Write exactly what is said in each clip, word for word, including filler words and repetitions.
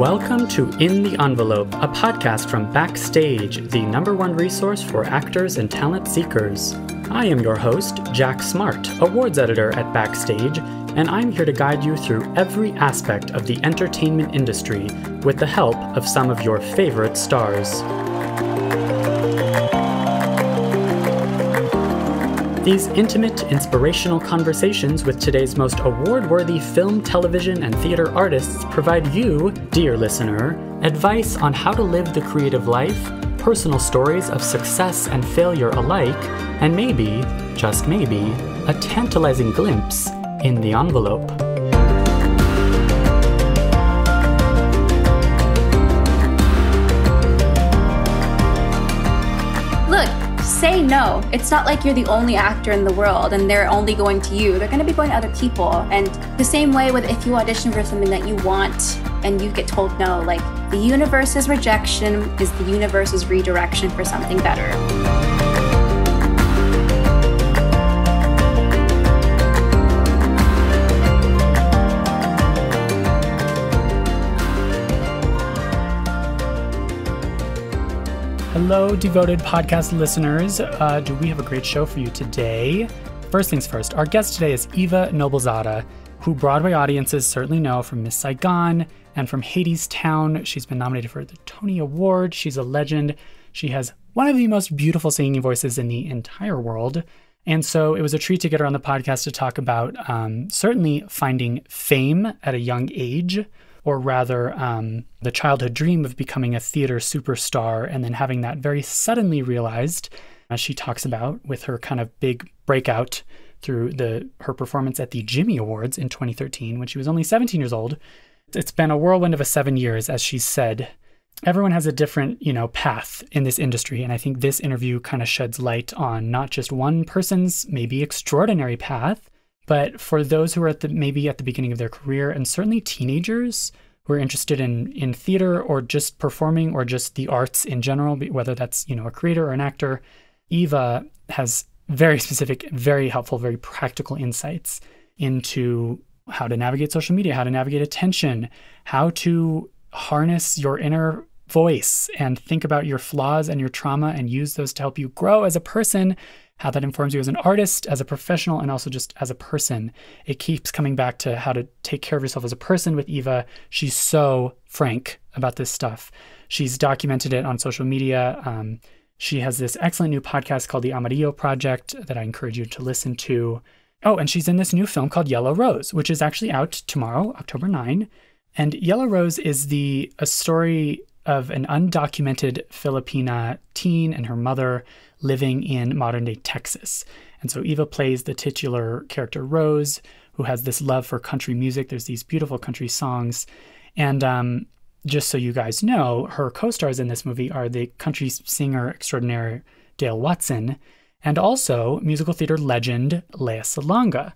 Welcome to In the Envelope, a podcast from Backstage, the number one resource for actors and talent seekers. I am your host, Jack Smart, awards editor at Backstage, and I'm here to guide you through every aspect of the entertainment industry with the help of some of your favorite stars. These intimate, inspirational conversations with today's most award-worthy film, television, and theater artists provide you, dear listener, advice on how to live the creative life, personal stories of success and failure alike, and maybe, just maybe, a tantalizing glimpse in the envelope. Say no. It's not like you're the only actor in the world and they're only going to you. They're going to be going to other people. And the same way with if you audition for something that you want and you get told no, like the universe's rejection is the universe's redirection for something better. Hello, devoted podcast listeners. Uh, do we have a great show for you today? First things first, our guest today is Eva Noblezada, who Broadway audiences certainly know from Miss Saigon and from Hadestown. She's been nominated for the Tony Award. She's a legend. She has one of the most beautiful singing voices in the entire world. And so it was a treat to get her on the podcast to talk about um, certainly finding fame at a young age, or rather um, the childhood dream of becoming a theater superstar and then having that very suddenly realized, as she talks about with her kind of big breakout through the her performance at the Jimmy Awards in twenty thirteen when she was only seventeen years old. It's been a whirlwind of a seven years, as she said. Everyone has a different, you know, path in this industry, and I think this interview kind of sheds light on not just one person's maybe extraordinary path, but for those who are at the, maybe at the beginning of their career, and certainly teenagers who are interested in, in theater or just performing or just the arts in general, whether that's, you know, a creator or an actor, Eva has very specific, very helpful, very practical insights into how to navigate social media, how to navigate attention, how to harness your inner voice and think about your flaws and your trauma and use those to help you grow as a person, how that informs you as an artist, as a professional, and also just as a person. It keeps coming back to how to take care of yourself as a person with Eva. She's so frank about this stuff. She's documented it on social media. Um, she has this excellent new podcast called The Amarillo Project that I encourage you to listen to. Oh, and she's in this new film called Yellow Rose, which is actually out tomorrow, October ninth. And Yellow Rose is the a story of an undocumented Filipina teen and her mother living in modern-day Texas. And so Eva plays the titular character Rose, who has this love for country music. There's these beautiful country songs. And um, just so you guys know, her co-stars in this movie are the country singer extraordinaire Dale Watson, and also musical theater legend Lea Salonga,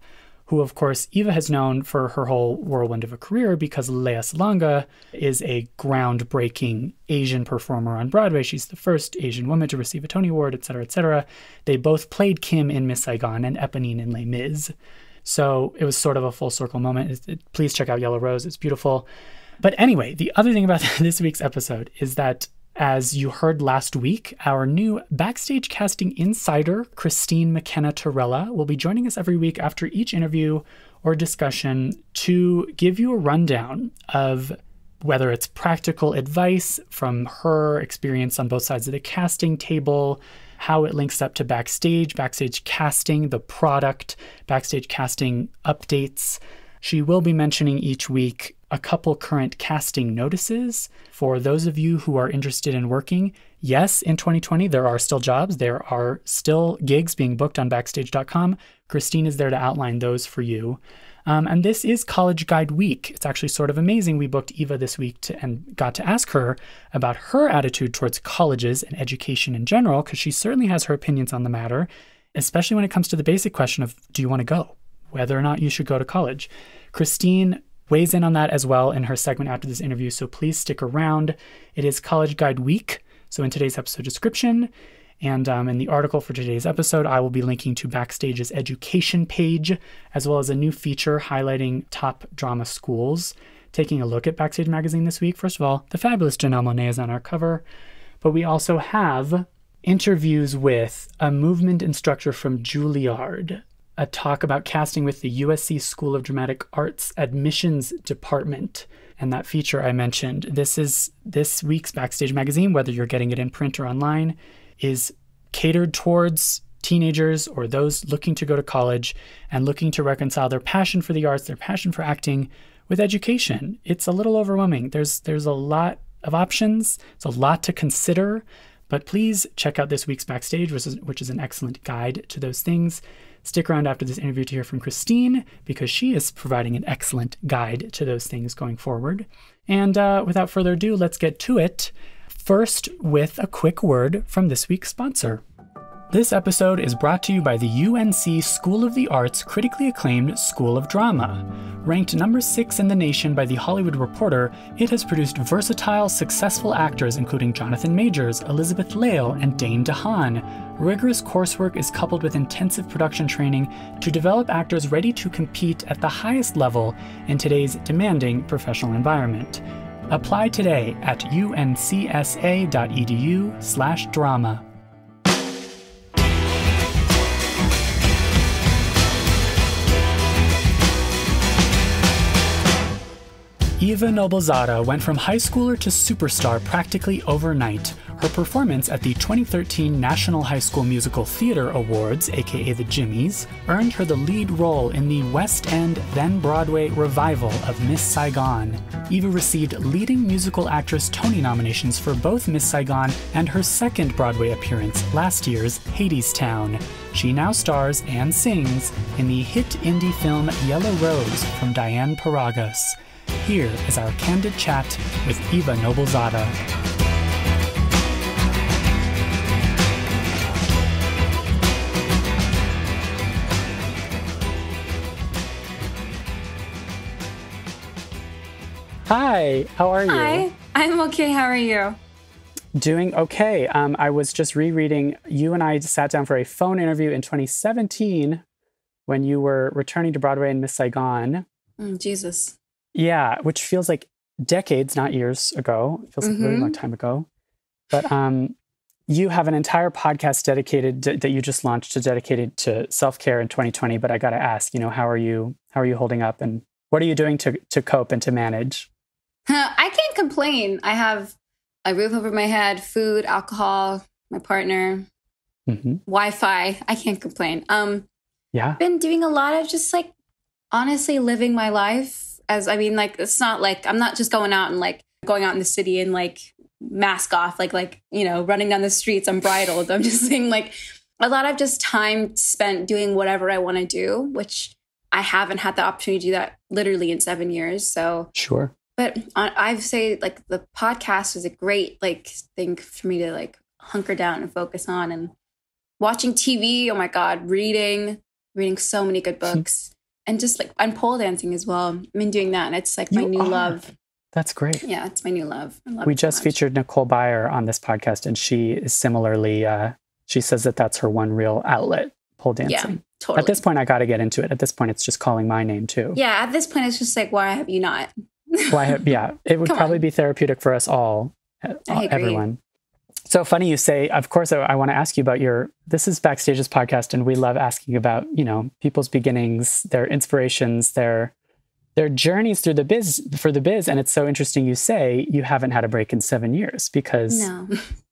who, of course, Eva has known for her whole whirlwind of a career because Lea Salonga is a groundbreaking Asian performer on Broadway. She's the first Asian woman to receive a Tony Award, et cetera, et cetera. They both played Kim in Miss Saigon and Eponine in Les Mis. So it was sort of a full circle moment. It, it, please check out Yellow Rose. It's beautiful. But anyway, the other thing about this week's episode is that, as you heard last week, our new Backstage casting insider, Christine McKenna-Tirella, will be joining us every week after each interview or discussion to give you a rundown of whether it's practical advice from her experience on both sides of the casting table, how it links up to Backstage, Backstage casting, the product, Backstage casting updates. She will be mentioning each week a couple current casting notices for those of you who are interested in working. Yes, in twenty twenty, there are still jobs. There are still gigs being booked on Backstage dot com. Christine is there to outline those for you. Um, and this is College Guide Week. It's actually sort of amazing. We booked Eva this week to, and got to ask her about her attitude towards colleges and education in general, because she certainly has her opinions on the matter, especially when it comes to the basic question of, do you want to go? Whether or not you should go to college. Christine weighs in on that as well in her segment after this interview, so please stick around. It is College Guide Week, so in today's episode description and um, in the article for today's episode, I will be linking to Backstage's education page, as well as a new feature highlighting top drama schools taking a look at Backstage magazine this week, first of all, the fabulous Janelle Monae is on our cover, but we also have interviews with a movement instructor from Juilliard, a talk about casting with the U S C School of Dramatic Arts admissions department, and that feature I mentioned. This is this week's Backstage magazine, whether you're getting it in print or online, is catered towards teenagers or those looking to go to college and looking to reconcile their passion for the arts, their passion for acting, with education. It's a little overwhelming. There's there's a lot of options. It's a lot to consider, but please check out this week's Backstage, which is, which is an excellent guide to those things. Stick around after this interview to hear from Christine, because she is providing an excellent guide to those things going forward. And uh, without further ado, let's get to it. First, with a quick word from this week's sponsor. This episode is brought to you by the U N C School of the Arts critically acclaimed School of Drama. Ranked number six in the nation by The Hollywood Reporter, it has produced versatile, successful actors including Jonathan Majors, Elizabeth Lail, and Dane DeHaan. Rigorous coursework is coupled with intensive production training to develop actors ready to compete at the highest level in today's demanding professional environment. Apply today at uncsa.edu slash drama. Eva Noblezada went from high schooler to superstar practically overnight. Her performance at the twenty thirteen National High School Musical Theatre Awards, aka the Jimmys, earned her the lead role in the West End, then Broadway, revival of Miss Saigon. Eva received Leading Musical Actress Tony nominations for both Miss Saigon and her second Broadway appearance, last year's Hadestown. She now stars and sings in the hit indie film Yellow Rose from Diane Paragas. Here is our candid chat with Eva Noblezada. Hi, how are you? Hi, I'm okay. How are you? Doing okay. Um, I was just rereading. You and I sat down for a phone interview in twenty seventeen when you were returning to Broadway in Miss Saigon. Mm, Jesus. Yeah, which feels like decades, not years ago. It feels like mm-hmm. a really long time ago. But um, you have an entire podcast dedicated to, that you just launched to dedicated to self-care in twenty twenty. But I got to ask, you know, how are you? How are you holding up, and what are you doing to to cope and to manage? I can't complain. I have a roof over my head, food, alcohol, my partner, mm-hmm. Wi-Fi. I can't complain. Um, yeah, I've been doing a lot of just like honestly living my life. As I mean, like, it's not like I'm not just going out and like going out in the city and like mask off, like, like, you know, running down the streets unbridled. I'm just saying like a lot of just time spent doing whatever I want to do, which I haven't had the opportunity to do that literally in seven years. So sure. But I've say like the podcast was a great like thing for me to like hunker down and focus on, and watching T V. Oh, my God. Reading, reading so many good books. And just like, I'm pole dancing as well. I've been doing that. And it's like my you new are. love. That's great. Yeah, it's my new love. I love we it just so featured Nicole Byer on this podcast. And she is similarly, uh, she says that that's her one real outlet, pole dancing. Yeah, totally. At this point, I got to get into it. At this point, it's just calling my name too. Yeah, at this point, it's just like, why have you not? Why have, yeah, it would Come probably on. be therapeutic for us all, all everyone. So funny you say, of course, I, I want to ask you about your, this is Backstage's podcast, and we love asking about, you know, people's beginnings, their inspirations, their their journeys through the biz, for the biz. And it's so interesting you say you haven't had a break in seven years because no.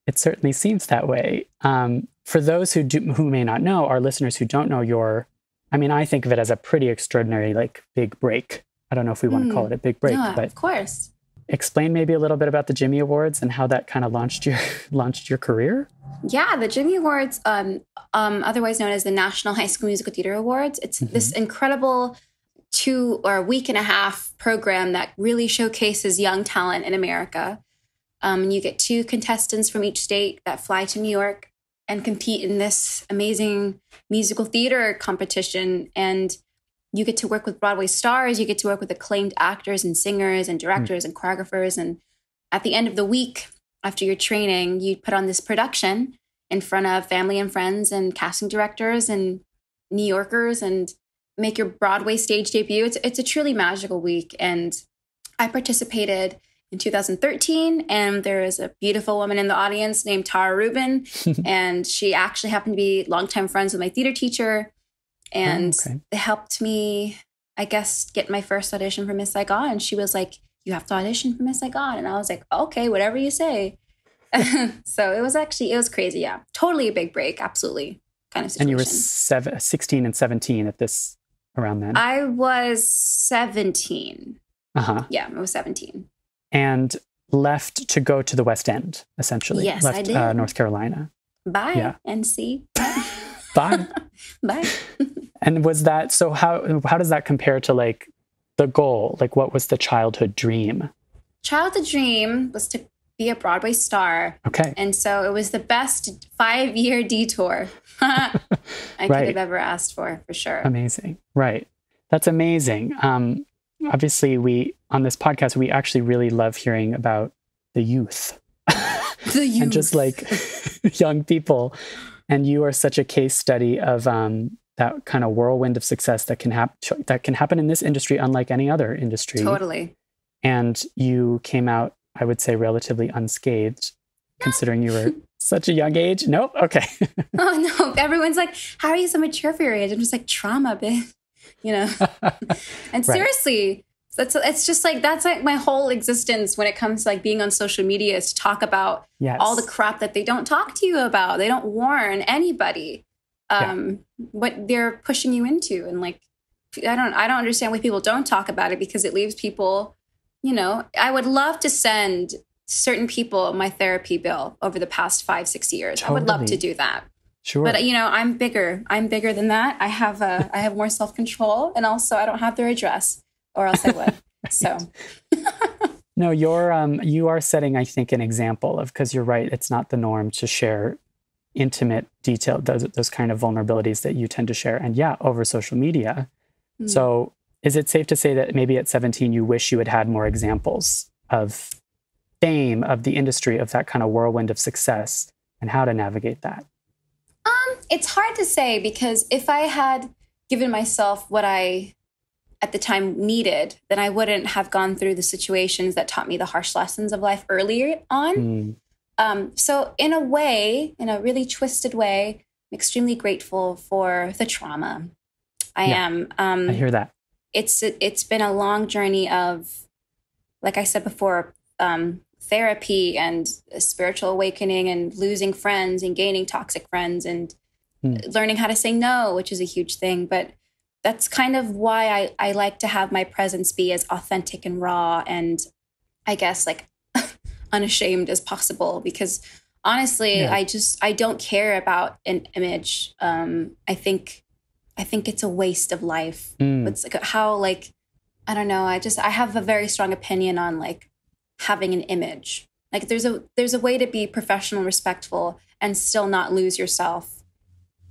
It certainly seems that way. Um, for those who do, who may not know, our listeners who don't know your, I mean, I think of it as a pretty extraordinary, like, big break. I don't know if we want to mm. call it a big break. No, but of course. Explain maybe a little bit about the Jimmy Awards and how that kind of launched your launched your career. Yeah, the Jimmy Awards, um, um, otherwise known as the National High School Musical Theatre Awards. It's mm-hmm. this incredible two or week and a half program that really showcases young talent in America. Um, and you get two contestants from each state that fly to New York and compete in this amazing musical theater competition. And you get to work with Broadway stars. You get to work with acclaimed actors and singers and directors mm. and choreographers. And at the end of the week, after your training, you put on this production in front of family and friends and casting directors and New Yorkers and make your Broadway stage debut. It's, it's a truly magical week. And I participated in two thousand thirteen, and there was a beautiful woman in the audience named Tara Rubin, and she actually happened to be longtime friends with my theater teacher, and oh, okay. It helped me, I guess, get my first audition for Miss Saigon. And she was like, you have to audition for Miss Saigon. And I was like, okay, whatever you say. So it was actually, it was crazy. Yeah. Totally a big break. Absolutely. Kind of situation. And you were seven, sixteen and seventeen at this, around then? I was seventeen. Uh-huh. Yeah, I was seventeen. And left to go to the West End, essentially. Yes, left, I did. Uh, North Carolina. Bye, yeah. N C. Bye. Bye. And was that, so how how does that compare to like the goal? Like what was the childhood dream? Childhood dream was to be a Broadway star. Okay. And so it was the best five-year detour I right. could have ever asked for, for sure. Amazing. Right. That's amazing. Um, obviously, we, on this podcast, we actually really love hearing about the youth. The youth. And just like young people. And you are such a case study of um, that kind of whirlwind of success that can happen that can happen in this industry, unlike any other industry. Totally. And you came out, I would say, relatively unscathed, considering you were such a young age. Nope. Okay. Oh no! Everyone's like, "How are you so mature for your age?" I'm just like, "Trauma, bitch." You know. And right. seriously, that's it's just like that's like my whole existence when it comes to like being on social media is to talk about yes. all the crap that they don't talk to you about. They don't warn anybody um, yeah. what they're pushing you into, and like I don't I don't understand why people don't talk about it because it leaves people. You know, I would love to send certain people my therapy bill over the past five, six years. Totally. I would love to do that. Sure. But, you know, I'm bigger. I'm bigger than that. I have a, I have more self-control. And also, I don't have their address or else I would. So. No, you're, um, you are setting, I think, an example of, because you're right, it's not the norm to share intimate detail, those, those kind of vulnerabilities that you tend to share. And yeah, over social media. Mm. So is it safe to say that maybe at seventeen, you wish you had had more examples of fame, of the industry, of that kind of whirlwind of success and how to navigate that? Um, it's hard to say because if I had given myself what I, at the time, needed, then I wouldn't have gone through the situations that taught me the harsh lessons of life earlier on. Mm. Um, so in a way, in a really twisted way, I'm extremely grateful for the trauma. I yeah, am. Um, I hear that. It's it's been a long journey of, like I said before, um, therapy and spiritual awakening and losing friends and gaining toxic friends and mm. learning how to say no, which is a huge thing. But that's kind of why I, I like to have my presence be as authentic and raw and I guess like unashamed as possible, because honestly, yeah. I just I don't care about an image. Um, I think. I think it's a waste of life. Mm. It's like how like, I don't know. I just, I have a very strong opinion on like having an image. Like there's a, there's a way to be professional, respectful and still not lose yourself.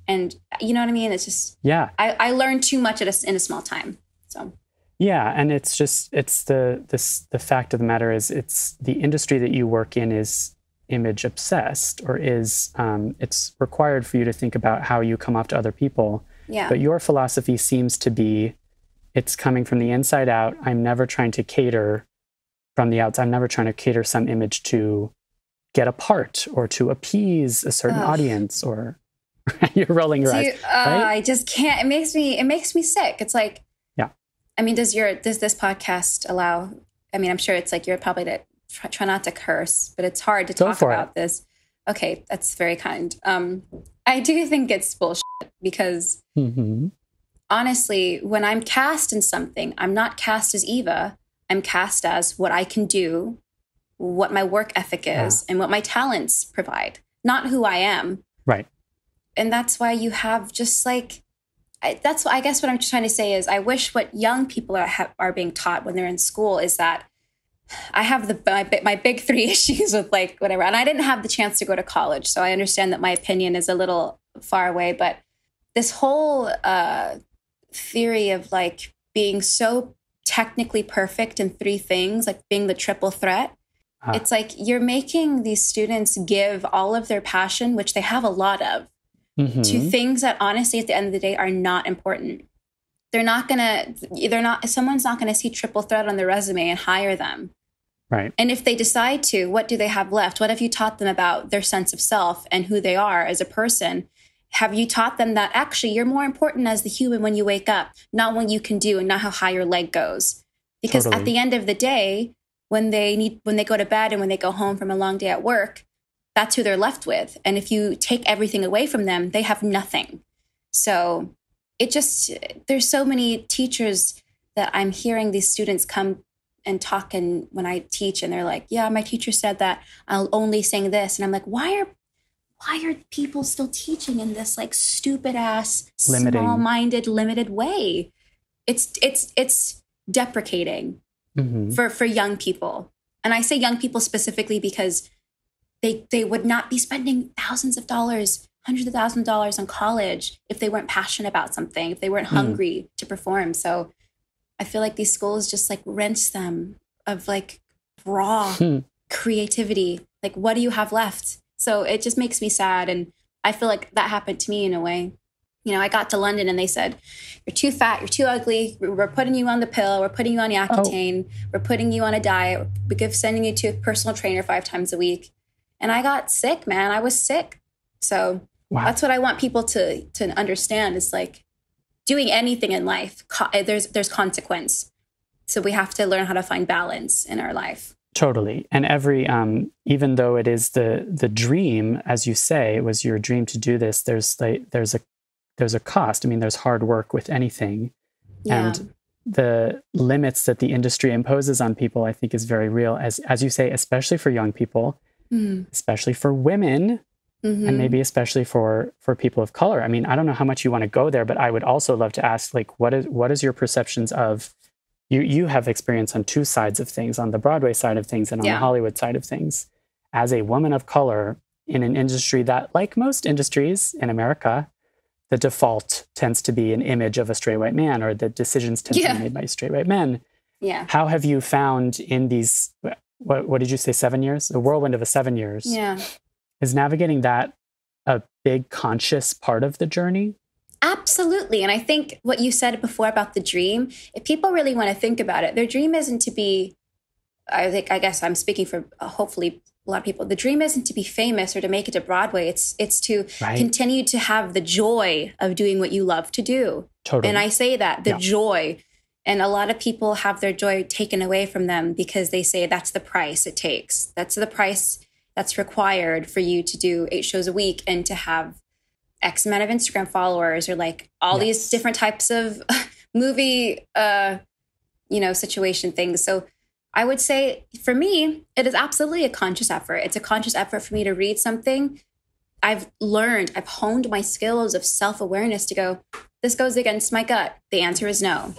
And you know what I mean? It's just, yeah, I, I learned too much at a, in a small time. So. Yeah. And it's just, it's the, this, the fact of the matter is it's the industry that you work in is image obsessed or is, um, it's required for you to think about how you come off to other people. Yeah. But your philosophy seems to be, it's coming from the inside out. I'm never trying to cater from the outside. I'm never trying to cater some image to get a part or to appease a certain Ugh. audience or you're rolling your Do eyes. You, uh, right? I just can't. It makes me, it makes me sick. It's like, yeah. I mean, does your, does this podcast allow, I mean, I'm sure it's like, you're probably to try, try not to curse, but it's hard to Go talk about it. This. Okay. That's very kind. Um, I do think it's bullshit because mm-hmm. honestly, when I'm cast in something, I'm not cast as Eva. I'm cast as what I can do, what my work ethic is, yeah. and what my talents provide, not who I am. Right. And that's why you have just like, I, that's what I guess what I'm trying to say is I wish what young people are, ha- are being taught when they're in school is that I have the my, my big three issues with like whatever. And I didn't have the chance to go to college. So I understand that my opinion is a little far away, but this whole uh, theory of like being so technically perfect in three things, like being the triple threat, huh. it's like you're making these students give all of their passion, which they have a lot of, mm-hmm. to things that honestly at the end of the day are not important. they're not gonna, they're not, someone's not gonna see triple threat on their resume and hire them. Right. And if they decide to, what do they have left? What have you taught them about their sense of self and who they are as a person? Have you taught them that actually you're more important as the human when you wake up, not what you can do and not how high your leg goes? Because totally. At the end of the day, when they need, when they go to bed and when they go home from a long day at work, that's who they're left with. And if you take everything away from them, they have nothing. So it just, there's so many teachers that I'm hearing these students come and talk and when I teach and they're like, yeah, my teacher said that I'll only sing this. And I'm like, why are, why are people still teaching in this like stupid ass, small-minded, limited way? It's, it's, it's deprecating mm-hmm. for, for young people. And I say young people specifically because They they would not be spending thousands of dollars, hundreds of thousands of dollars on college if they weren't passionate about something, if they weren't hungry mm. to perform. So I feel like these schools just like rinse them of like raw mm. creativity. Like, what do you have left? So it just makes me sad. And I feel like that happened to me in a way. You know, I got to London and they said, you're too fat, you're too ugly. We're putting you on the pill. We're putting you on Accutane. Oh. We're putting you on a diet. We're sending you to a personal trainer five times a week. And I got sick, man. I was sick. So wow. That's what I want people to to understand is like doing anything in life, co- there's there's consequence. So we have to learn how to find balance in our life. Totally. And every, um, even though it is the the dream, as you say, it was your dream to do this, there's like, there's a there's a cost. I mean, there's hard work with anything. Yeah. And the limits that the industry imposes on people, I think, is very real. As, as you say, especially for young people, especially for women mm-hmm. and maybe especially for, for people of color. I mean, I don't know how much you want to go there, but I would also love to ask, like, what is, what is your perceptions of, you, you have experience on two sides of things, on the Broadway side of things and on yeah. the Hollywood side of things. As a woman of color in an industry that, like most industries in America, the default tends to be an image of a straight white man, or the decisions tend yeah. to be made by straight white men. Yeah. How have you found in these... What, what did you say, seven years? The whirlwind of a seven years. Yeah. Is navigating that a big conscious part of the journey? Absolutely. And I think what you said before about the dream, if people really want to think about it, their dream isn't to be, I think, I guess I'm speaking for uh, hopefully a lot of people. The dream isn't to be famous or to make it to Broadway. It's, it's to right. continue to have the joy of doing what you love to do. Totally. And I say that the yeah. joy. And a lot of people have their joy taken away from them because they say that's the price it takes. That's the price that's required for you to do eight shows a week and to have X amount of Instagram followers or like all yes. these different types of movie, uh, you know, situation things. So I would say for me, it is absolutely a conscious effort. It's a conscious effort for me to read something. I've learned, I've honed my skills of self-awareness to go, this goes against my gut. The answer is no.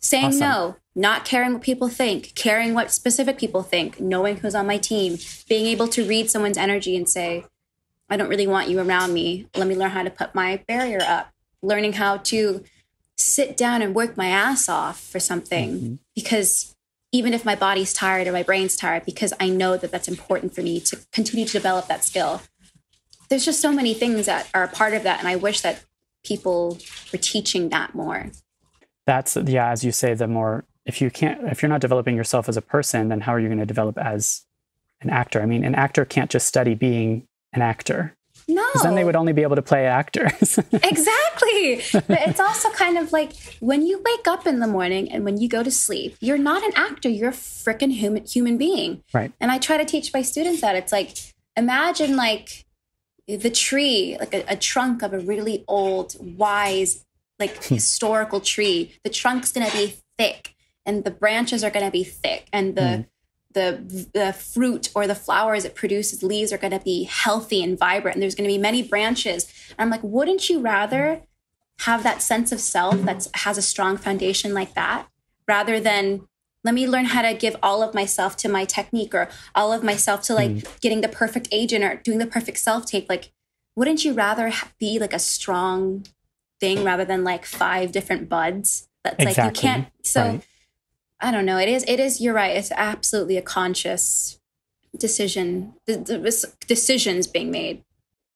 Saying awesome. No, not caring what people think, caring what specific people think, knowing who's on my team, being able to read someone's energy and say, I don't really want you around me. Let me learn how to put my barrier up, learning how to sit down and work my ass off for something. Mm-hmm. Because even if my body's tired or my brain's tired, because I know that that's important for me to continue to develop that skill. There's just so many things that are a part of that. And I wish that people were teaching that more. That's, yeah, as you say, the more, if you can't, if you're not developing yourself as a person, then how are you going to develop as an actor? I mean, an actor can't just study being an actor. No. Because then they would only be able to play actors. Exactly. But it's also kind of like when you wake up in the morning and when you go to sleep, you're not an actor, you're a freaking human, human being. Right. And I try to teach my students that it's like, imagine like the tree, like a, a trunk of a really old, wise like historical tree, the trunk's going to be thick and the branches are going to be thick and the, mm. the the fruit or the flowers it produces, leaves are going to be healthy and vibrant. And there's going to be many branches. And I'm like, wouldn't you rather have that sense of self that has a strong foundation like that rather than let me learn how to give all of myself to my technique or all of myself to like mm. getting the perfect agent or doing the perfect self-tape? Like, wouldn't you rather be like a strong thing rather than like five different buds? That's exactly. Like you can't. So right. I don't know. It is. It is. You're right. It's absolutely a conscious decision. The, the decisions being made.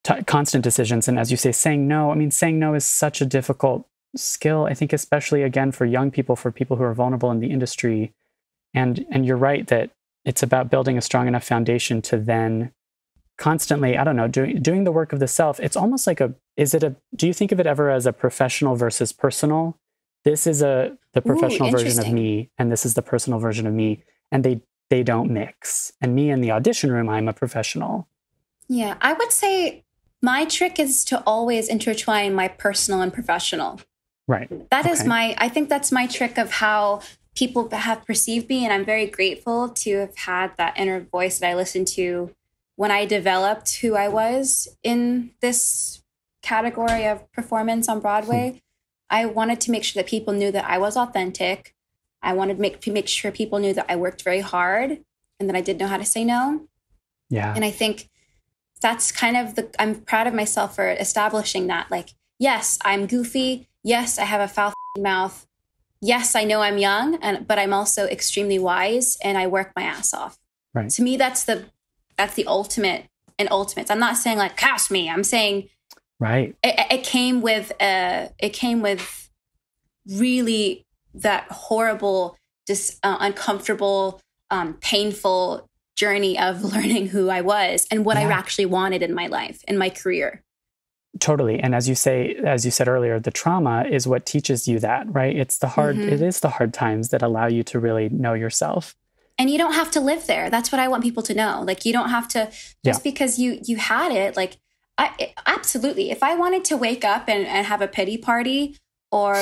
T- constant decisions, and as you say, saying no. I mean, saying no is such a difficult skill, I think, especially, again, for young people, for people who are vulnerable in the industry. And, and you're right that it's about building a strong enough foundation to then constantly, I don't know, doing, doing the work of the self. It's almost like a, is it a, do you think of it ever as a professional versus personal? This is a, the professional Ooh, version of me, and this is the personal version of me. And they, they don't mix. And me in the audition room, I'm a professional. Yeah, I would say my trick is to always intertwine my personal and professional. Right. That okay. is my, I think that's my trick of how people have perceived me. And I'm very grateful to have had that inner voice that I listened to when I developed who I was in this category of performance on Broadway. Hmm. I wanted to make sure that people knew that I was authentic. I wanted to make, to make sure people knew that I worked very hard and that I did know how to say no. Yeah. And I think that's kind of the, I'm proud of myself for establishing that. Like, yes, I'm goofy. Yes, I have a foul mouth. Yes, I know I'm young, and but I'm also extremely wise and I work my ass off. Right. To me, that's the that's the ultimate in ultimates. I'm not saying like cast me. I'm saying right. It, it came with uh, it came with really that horrible, dis, uh, uncomfortable, um, painful journey of learning who I was and what yeah. I actually wanted in my life, in my career. Totally. And as you say, as you said earlier, the trauma is what teaches you that, right? It's the hard, mm-hmm. it is the hard times that allow you to really know yourself. And you don't have to live there. That's what I want people to know. Like, you don't have to, just yeah. because you, you had it, like, I, it, absolutely. If I wanted to wake up and, and have a pity party, or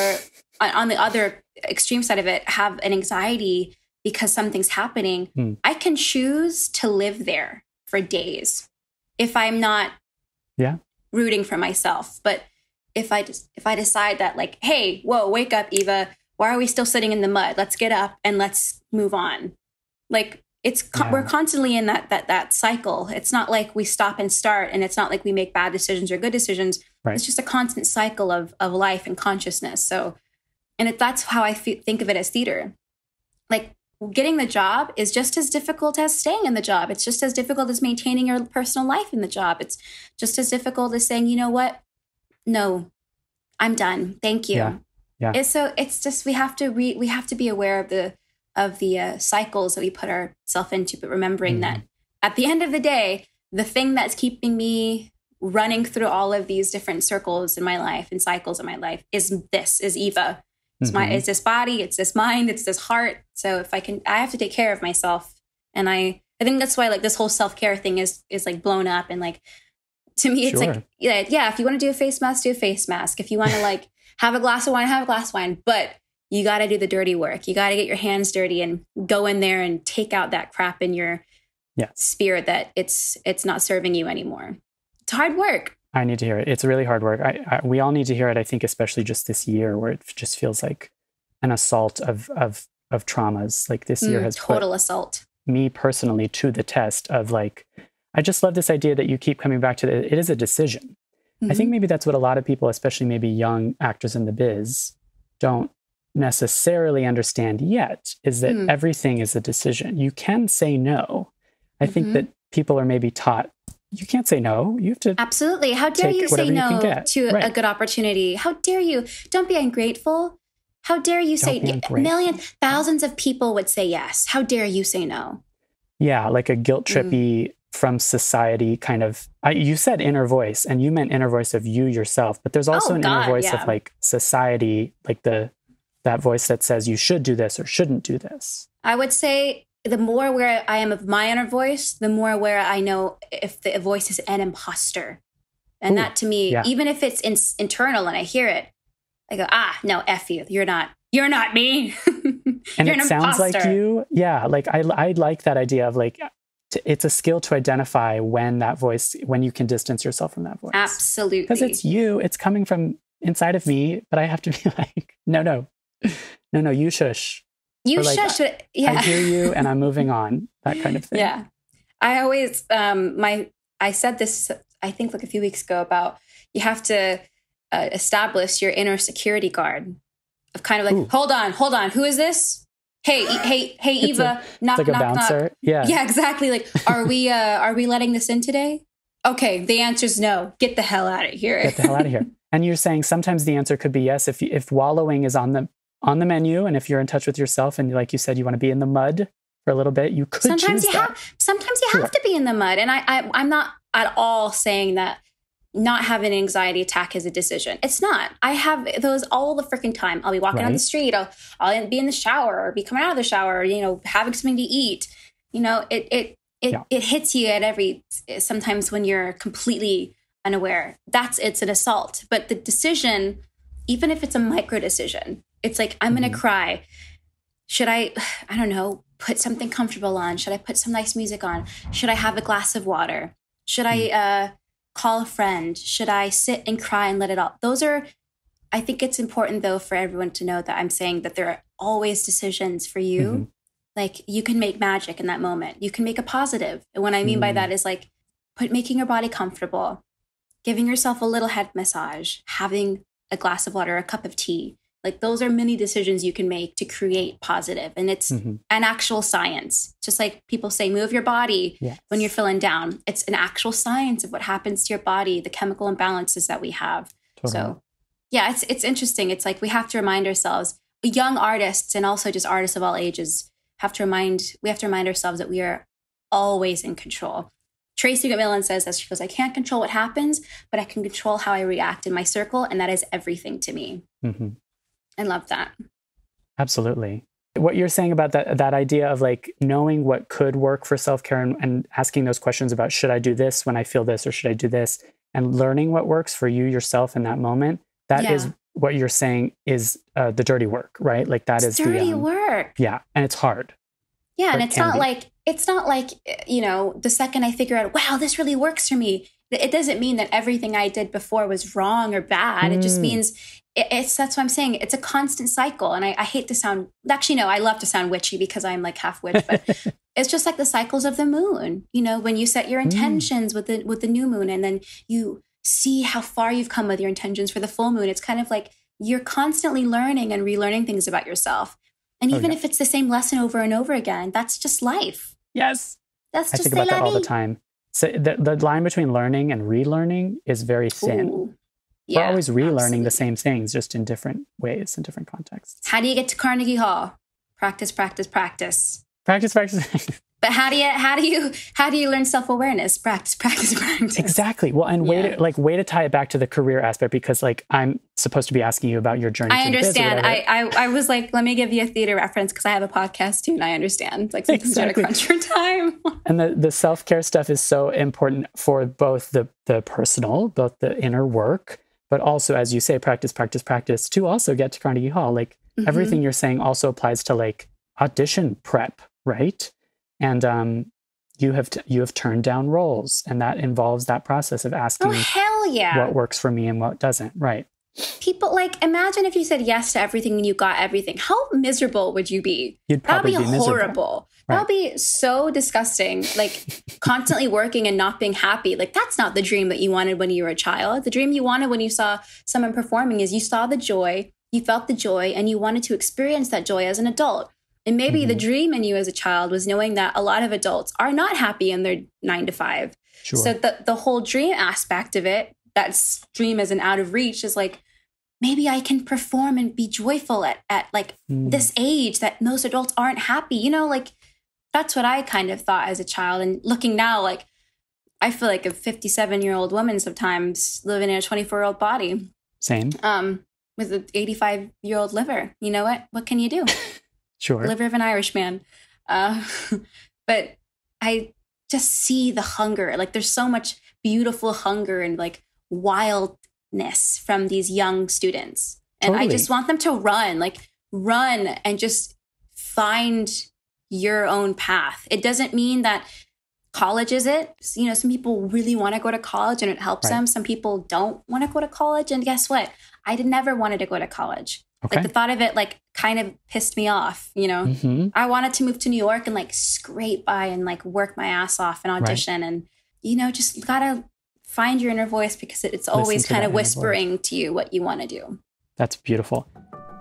on the other extreme side of it, have an anxiety because something's happening, mm. I can choose to live there for days if I'm not, yeah. rooting for myself. But if I just, if I decide that like, hey, whoa, wake up, Eva, why are we still sitting in the mud? Let's get up and let's move on. Like, it's, con- yeah. we're constantly in that, that, that cycle. It's not like we stop and start, and it's not like we make bad decisions or good decisions. Right. It's just a constant cycle of, of life and consciousness. So, and it, that's how I f- think of it as theater. Like, getting the job is just as difficult as staying in the job. It's just as difficult as maintaining your personal life in the job. It's just as difficult as saying, you know what? No, I'm done. Thank you. Yeah. Yeah. It's so it's just, we have to re, we have to be aware of the, of the uh, cycles that we put ourselves into, but remembering mm. that at the end of the day, the thing that's keeping me running through all of these different circles in my life and cycles in my life is this, is Eva. It's my, mm-hmm. it's this body, it's this mind, it's this heart. So if I can, I have to take care of myself. And I, I think that's why like this whole self-care thing is, is like blown up. And like, to me, it's sure. like, yeah, yeah, if you want to do a face mask, do a face mask. If you want to like have a glass of wine, have a glass of wine, but you got to do the dirty work. You got to get your hands dirty and go in there and take out that crap in your yes. spirit that it's, it's not serving you anymore. It's hard work. I need to hear it. It's really hard work. I, I, we all need to hear it, I think, especially just this year where it just feels like an assault of of of traumas. Like this mm, year has total assault me personally to the test of like, I just love this idea that you keep coming back to the, it is a decision. Mm-hmm. I think maybe that's what a lot of people, especially maybe young actors in the biz, don't necessarily understand yet, is that mm. everything is a decision. You can say no. I mm-hmm. think that people are maybe taught, you can't say no. You have to absolutely. How dare you say no you to right. a good opportunity? How dare you? Don't be ungrateful. How dare you Don't say n- millions, thousands of people would say yes. How dare you say no? Yeah, like a guilt trippy mm. from society kind of. I, you said inner voice, and you meant inner voice of you yourself, but there's also oh, an God, inner voice yeah. of like society, like the that voice that says you should do this or shouldn't do this. I would say, the more aware I am of my inner voice, the more aware I know if the voice is an imposter. And Ooh, that to me, yeah. even if it's in, internal and I hear it, I go, ah, no, F you. You're not, you're not me. And you're it an sounds imposter. Like you. Yeah. Like I, I like that idea of like, t- it's a skill to identify when that voice, when you can distance yourself from that voice. Absolutely. Because it's you, it's coming from inside of me, but I have to be like, no, no, no, no, you shush. You like, shush it. Yeah. I hear you and I'm moving on, that kind of thing. Yeah. I always, um, my, I said this, I think like a few weeks ago about you have to uh, establish your inner security guard of kind of like, Ooh. hold on, hold on. Who is this? Hey, hey, hey, Eva, a, knock, like knock, knock. Yeah. Yeah, exactly. Like, are we, uh, are we letting this in today? okay, the answer is no. Get the hell out of here. Get the hell out of here. And you're saying sometimes the answer could be yes if if wallowing is on the on the menu, and if you're in touch with yourself and like you said, you want to be in the mud for a little bit, you could sometimes choose you that. have sometimes you sure. have to be in the mud. And I, I I'm not at all saying that not having an anxiety attack is a decision. It's not. I have those all the freaking time. I'll be walking right. down the street. I'll I'll be in the shower or be coming out of the shower. Or, you know, having something to eat. You know, it it it yeah. it hits you at every sometimes when you're completely unaware. That's it's an assault. But the decision, even if it's a micro decision, it's like, I'm mm-hmm. going to cry. Should I, I don't know, put something comfortable on? Should I put some nice music on? Should I have a glass of water? Should mm-hmm. I uh, call a friend? Should I sit and cry and let it out? Those are, I think it's important though for everyone to know that I'm saying that there are always decisions for you. Mm-hmm. Like you can make magic in that moment. You can make a positive. And what I mean mm-hmm. by that is like put making your body comfortable, giving yourself a little head massage, having a glass of water, a cup of tea. Like those are many decisions you can make to create positive. And it's mm-hmm. an actual science. Just like people say, move your body yes. when you're feeling down. It's an actual science of what happens to your body, the chemical imbalances that we have. Totally. So yeah, it's it's interesting. It's like we have to remind ourselves, young artists and also just artists of all ages have to remind, we have to remind ourselves that we are always in control. Tracy McMillan says that she goes, I can't control what happens, but I can control how I react in my circle. And that is everything to me. Mm-hmm. I love that. Absolutely. What you're saying about that, that idea of like knowing what could work for self-care and, and asking those questions about, should I do this when I feel this, or should I do this? And learning what works for you, yourself in that moment. That yeah. is what you're saying is uh, the dirty work, right? Like that it's is dirty the, um, work. Yeah. And it's hard. Yeah. And it's not be. like, it's not like, you know, the second I figure out, wow, this really works for me. It doesn't mean that everything I did before was wrong or bad. Mm. It just means it, it's, that's what I'm saying. It's a constant cycle. And I, I hate to sound, actually, no, I love to sound witchy because I'm like half witch, but it's just like the cycles of the moon. You know, when you set your intentions mm. with the, with the new moon, and then you see how far you've come with your intentions for the full moon. It's kind of like you're constantly learning and relearning things about yourself. And even oh, yeah. if it's the same lesson over and over again, that's just life. Yes. That's just I think about that all the time. So the, the line between learning and relearning is very thin. Ooh, yeah, we're always relearning absolutely. the same things, just in different ways, in different contexts. How do you get to Carnegie Hall? Practice, practice, practice. Practice, practice. But how do you how do you how do you learn self-awareness? Practice, practice, practice. Exactly. Well, and way yeah. to like way to tie it back to the career aspect, because like I'm supposed to be asking you about your journey. I understand. I, I I was like, let me give you a theater reference because I have a podcast too, and I understand. Like sometimes exactly. you gotta crunch your time. And the, the self-care stuff is so important for both the the personal, both the inner work, but also as you say, practice, practice, practice to also get to Carnegie Hall. Like mm-hmm. everything you're saying also applies to like audition prep, right? And um, you have t- you have turned down roles, and that involves that process of asking, oh, hell yeah. what works for me and what doesn't, right? People, like, imagine if you said yes to everything and you got everything. How miserable would you be? You'd probably That'd be, be horrible. Right. That would be so disgusting. Like, constantly working and not being happy. Like, that's not the dream that you wanted when you were a child. The dream you wanted when you saw someone performing is you saw the joy, you felt the joy, and you wanted to experience that joy as an adult. And maybe mm-hmm. the dream in you as a child was knowing that a lot of adults are not happy in their nine to five. Sure. So the, the whole dream aspect of it, that dream as an out of reach is like, maybe I can perform and be joyful at, at like mm. this age that most adults aren't happy. You know, like that's what I kind of thought as a child. And looking now, like I feel like a fifty-seven year old woman sometimes living in a twenty-four year old body. Same. Um, with an eighty-five year old liver. You know what? What can you do? Sure. Liver of an Irishman. Uh, but I just see the hunger. Like there's so much beautiful hunger and like wildness from these young students. And totally. I just want them to run, like run and just find your own path. It doesn't mean that college is it. You know, some people really want to go to college and it helps right. them. Some people don't want to go to college. And guess what? I never wanted to go to college. Okay. Like the thought of it, like kind of pissed me off, you know, mm-hmm. I wanted to move to New York and like scrape by and like work my ass off and audition right. and, you know, just gotta find your inner voice because it's always kind of whispering voice. to you what you want to do. That's beautiful.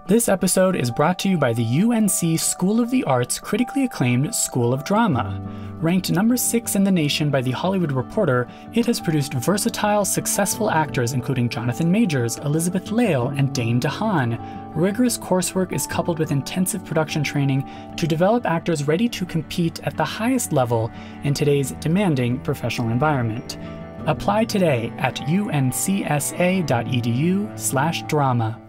This episode is brought to you by the U N C School of the Arts critically acclaimed School of Drama. Ranked number six in the nation by The Hollywood Reporter, it has produced versatile, successful actors including Jonathan Majors, Elizabeth Lail, and Dane DeHaan. Rigorous coursework is coupled with intensive production training to develop actors ready to compete at the highest level in today's demanding professional environment. Apply today at u n c s a dot e d u slash drama.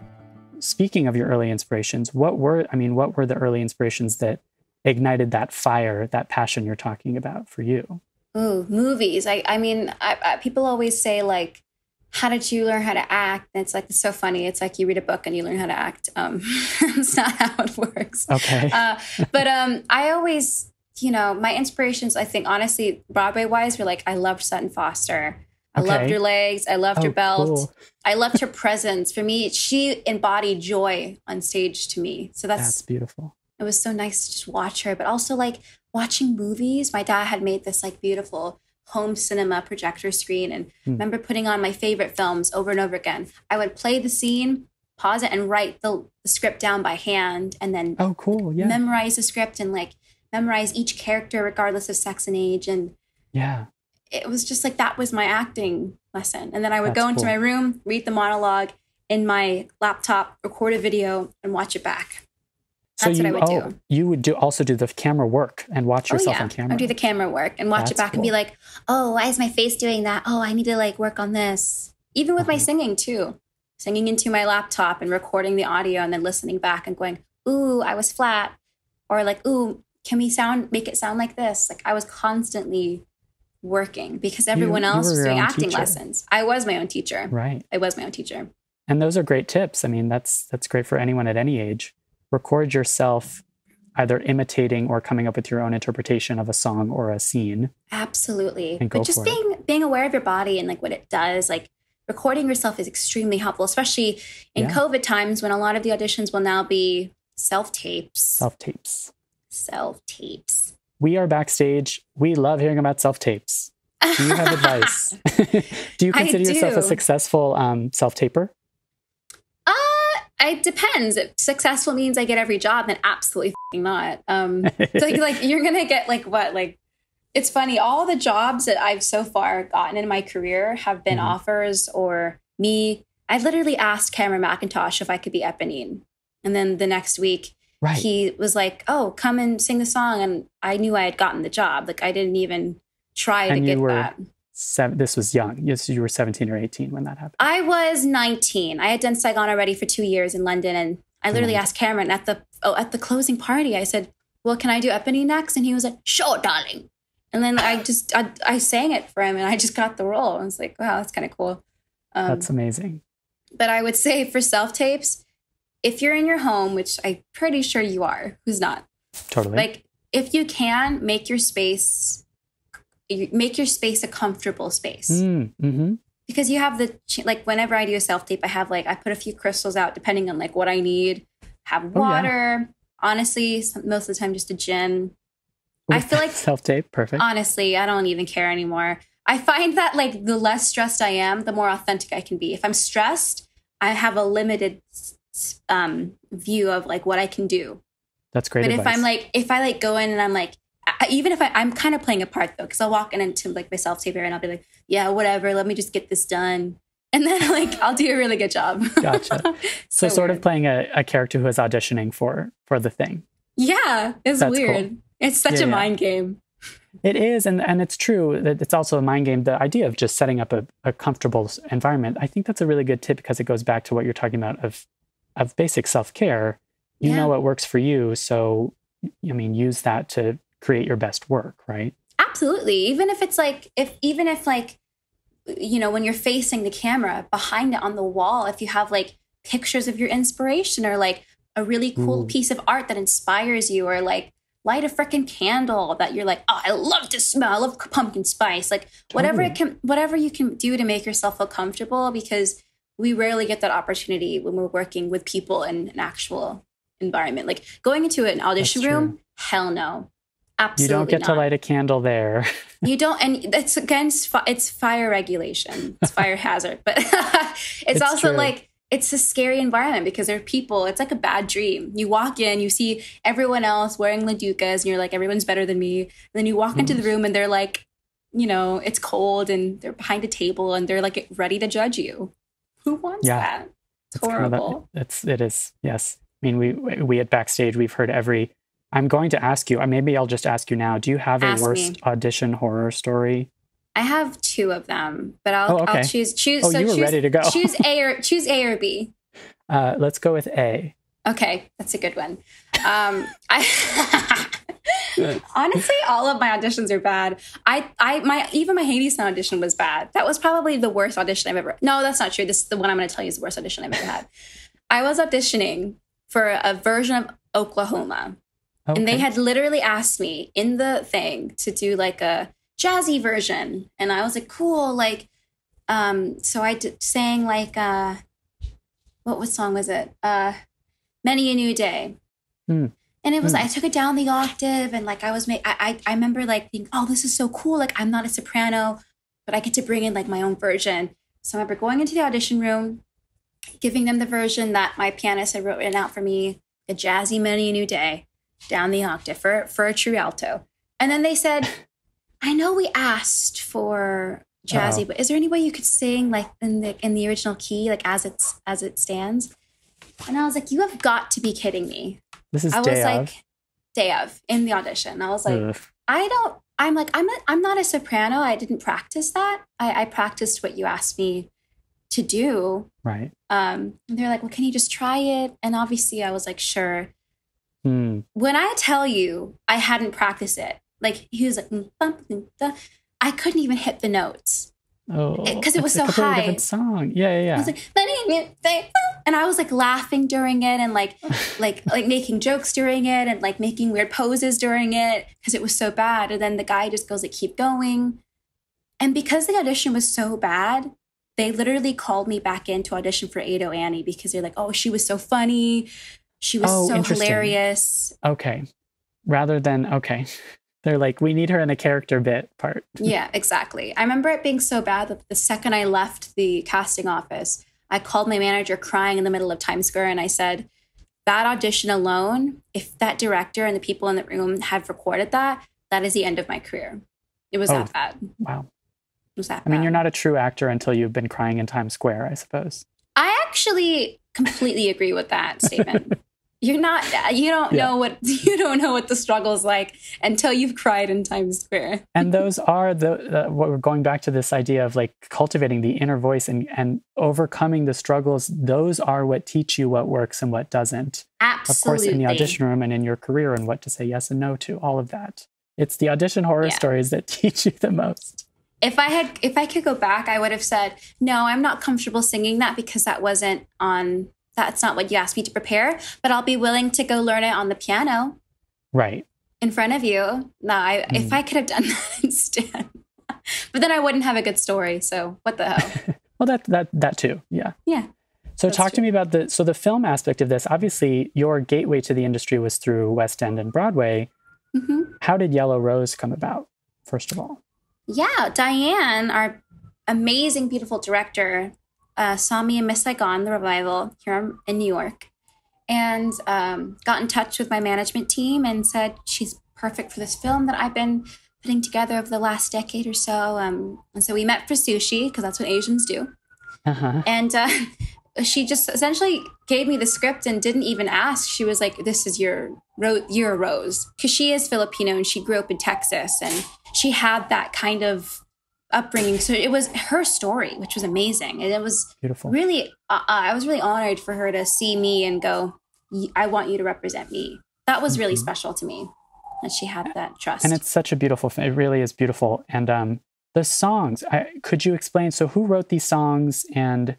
Speaking of your early inspirations, what were, I mean, what were the early inspirations that ignited that fire, that passion you're talking about for you? Ooh, movies. I, I mean, I, I, people always say, like, how did you learn how to act? And it's like, it's so funny. It's like you read a book and you learn how to act. Um, it's not how it works. Okay. uh, but um, I always, you know, my inspirations, I think, honestly, Broadway-wise, were like, I loved Sutton Foster. I okay. loved her legs. I loved oh, her belt. Cool. I loved her presence. For me, she embodied joy on stage to me. So that's, that's beautiful. It was so nice to just watch her, but also like watching movies. My dad had made this like beautiful home cinema projector screen. And hmm. remember putting on my favorite films over and over again. I would play the scene, pause it, and write the, the script down by hand, and then oh, cool. yeah. memorize the script and like memorize each character regardless of sex and age. And yeah. it was just like, that was my acting lesson. And then I would That's go into cool. my room, read the monologue in my laptop, record a video, and watch it back. That's so you, what I would oh, do. You would do also do the camera work and watch yourself oh, yeah. on camera. I would do the camera work and watch That's it back cool. and be like, oh, why is my face doing that? Oh, I need to like work on this. Even with uh-huh. my singing too. Singing into my laptop and recording the audio and then listening back and going, ooh, I was flat. Or like, ooh, can we sound, make it sound like this? Like I was constantly working because everyone you, else you was doing acting teacher. lessons. I was my own teacher. Right. I was my own teacher. And those are great tips. I mean, that's that's great for anyone at any age. Record yourself either imitating or coming up with your own interpretation of a song or a scene. Absolutely. And go but just for being it. being aware of your body and like what it does, like recording yourself is extremely helpful, especially in yeah. COVID times when a lot of the auditions will now be self-tapes. Self-tapes. Self-tapes. We are Backstage. We love hearing about self-tapes. Do you have advice? Do you consider do. yourself a successful um, self-taper? Uh, it depends. If successful means I get every job, then absolutely not. Um, it's like, like you're going to get like what? Like, it's funny. All the jobs that I've so far gotten in my career have been mm-hmm. offers or me. I literally asked Cameron McIntosh if I could be Eponine. And then the next week, Right. he was like, oh, come and sing the song. And I knew I had gotten the job. Like, I didn't even try and to get were, that. Seven, this was young. Yes, you were seventeen or eighteen when that happened. I was nineteen. I had done Saigon already for two years in London. And I literally mm. asked Cameron at the oh, at the closing party, I said, well, can I do Eponine next? And he was like, sure, darling. And then I just, I, I sang it for him and I just got the role. I was like, wow, that's kind of cool. Um, that's amazing. But I would say for self-tapes, if you're in your home, which I'm pretty sure you are, who's not? Totally. Like, if you can, make your space, make your space a comfortable space. Mm, mm-hmm. Because you have the, like, whenever I do a self-tape, I have, like, I put a few crystals out depending on, like, what I need. Have water. Oh, yeah. Honestly, most of the time, just a gin. Ooh, I feel like... self-tape, perfect. Honestly, I don't even care anymore. I find that, like, the less stressed I am, the more authentic I can be. If I'm stressed, I have a limited... Um, view of like what I can do. That's great. But advice. if I'm like, if I like go in and I'm like, I, even if I, I'm kind of playing a part though, because I'll walk in into like my self-tape area and I'll be like, yeah, whatever, let me just get this done. And then like, I'll do a really good job. Gotcha. so, so sort of playing a, a character who is auditioning for, for the thing. Yeah. It's That's weird. Cool. It's such yeah, a yeah. mind game. It is. And, and it's true that it's also a mind game. The idea of just setting up a, a comfortable environment, I think that's a really good tip because it goes back to what you're talking about of of basic self-care. You yeah. know what works for you. So, I mean, use that to create your best work, right? Absolutely. Even if it's like, if, even if like, you know, when you're facing the camera behind it on the wall, if you have like pictures of your inspiration or like a really cool Ooh. piece of art that inspires you or like light a freaking candle that you're like, oh, I love to smell, I love pumpkin spice. Like totally. whatever it can, whatever you can do to make yourself feel comfortable because we rarely get that opportunity when we're working with people in an actual environment. Like going into an audition room, hell no. Absolutely not. You don't get not. to light a candle there. You don't. And it's against, it's fire regulation. It's fire hazard. But it's, it's also true. like, it's a scary environment because there are people. It's like a bad dream. You walk in, you see everyone else wearing Laducas, and you're like, everyone's better than me. And then you walk mm. into the room and they're like, you know, it's cold and they're behind a table and they're like ready to judge you. Who wants yeah. that? It's, it's horrible. That, it's, it is. Yes. I mean, we, we at Backstage, we've heard every, I'm going to ask you, maybe I'll just ask you now, do you have a ask worst me. audition horror story? I have two of them, but I'll, oh, okay. I'll choose. choose oh, so you were choose, ready to go. choose, A or, choose A or B. Uh, let's go with A. Okay, that's a good one. Um, I, honestly, all of my auditions are bad. I, I, my Even my Hadestown audition was bad. That was probably the worst audition I've ever... No, that's not true. This is the one I'm going to tell you is the worst audition I've ever had. I was auditioning for a version of Oklahoma. Okay. And they had literally asked me in the thing to do like a... jazzy version, and I was like, cool, like um so I d- sang like uh what what song was it uh Many a New Day, mm. and it was mm. I took it down the octave, and like I was make I, I I remember like thinking, oh, this is so cool, like I'm not a soprano, but I get to bring in like my own version. So I remember going into the audition room, giving them the version that my pianist had written out for me, a jazzy Many a New Day down the octave for for a true alto, and then they said, I know we asked for jazzy, oh. but is there any way you could sing like in the in the original key, like as it's as it stands? And I was like, you have got to be kidding me. This is I was day like, of. day of in the audition. I was like, Ugh. I don't. I'm like, I'm not. I'm not a soprano. I didn't practice that. I, I practiced what you asked me to do. Right. Um. And they're like, well, can you just try it? And obviously, I was like, sure. Hmm. When I tell you, I hadn't practiced it. Like, he was like, mm, bum, mm, da. I couldn't even hit the notes. Oh, because it was so high. It's a different song. Yeah, yeah, yeah. I was like, and I was like laughing during it, and like, like, like making jokes during it, and like making weird poses during it because it was so bad. And then the guy just goes like, keep going. And because the audition was so bad, they literally called me back in to audition for eight oh Annie because they're like, oh, she was so funny, she was oh, so hilarious. Okay, rather than okay. They're like, we need her in the character bit part. Yeah, exactly. I remember it being so bad that the second I left the casting office, I called my manager crying in the middle of Times Square, and I said, that audition alone, if that director and the people in the room had recorded that, that is the end of my career. It was oh, that bad. Wow. It was that I bad. I mean, you're not a true actor until you've been crying in Times Square, I suppose. I actually completely agree with that statement. You're not, you don't yeah. know what, you don't know what the struggle is like until you've cried in Times Square. And those are the, uh, what we're going back to this idea of like cultivating the inner voice and, and overcoming the struggles. Those are what teach you what works and what doesn't. Absolutely. Of course, in the audition room and in your career and what to say yes and no to, all of that. It's the audition horror yeah. stories that teach you the most. If I had, if I could go back, I would have said, no, I'm not comfortable singing that because that wasn't on... That's not what you asked me to prepare, but I'll be willing to go learn it on the piano. Right. In front of you. No, I, mm. if I could have done that instead. But then I wouldn't have a good story. So what the hell? Well, that that that too. Yeah. Yeah. So talk true. to me about the, so the film aspect of this. Obviously, your gateway to the industry was through West End and Broadway. Mm-hmm. How did Yellow Rose come about, first of all? Yeah. Diane, our amazing, beautiful director, Uh, saw me in Miss Saigon, the revival here in New York, and um, got in touch with my management team and said, she's perfect for this film that I've been putting together over the last decade or so. Um, and so we met for sushi because that's what Asians do. Uh-huh. And uh, she just essentially gave me the script and didn't even ask. She was like, this is your, ro- your Rose, because she is Filipino and she grew up in Texas and she had that kind of upbringing, so it was her story, which was amazing, and it was beautiful. Really, uh, I was really honored for her to see me and go, "I want you to represent me." That was mm-hmm. really special to me, and she had that trust. And it's such a beautiful film. It really is beautiful. And um, the songs, I, could you explain? So, who wrote these songs? And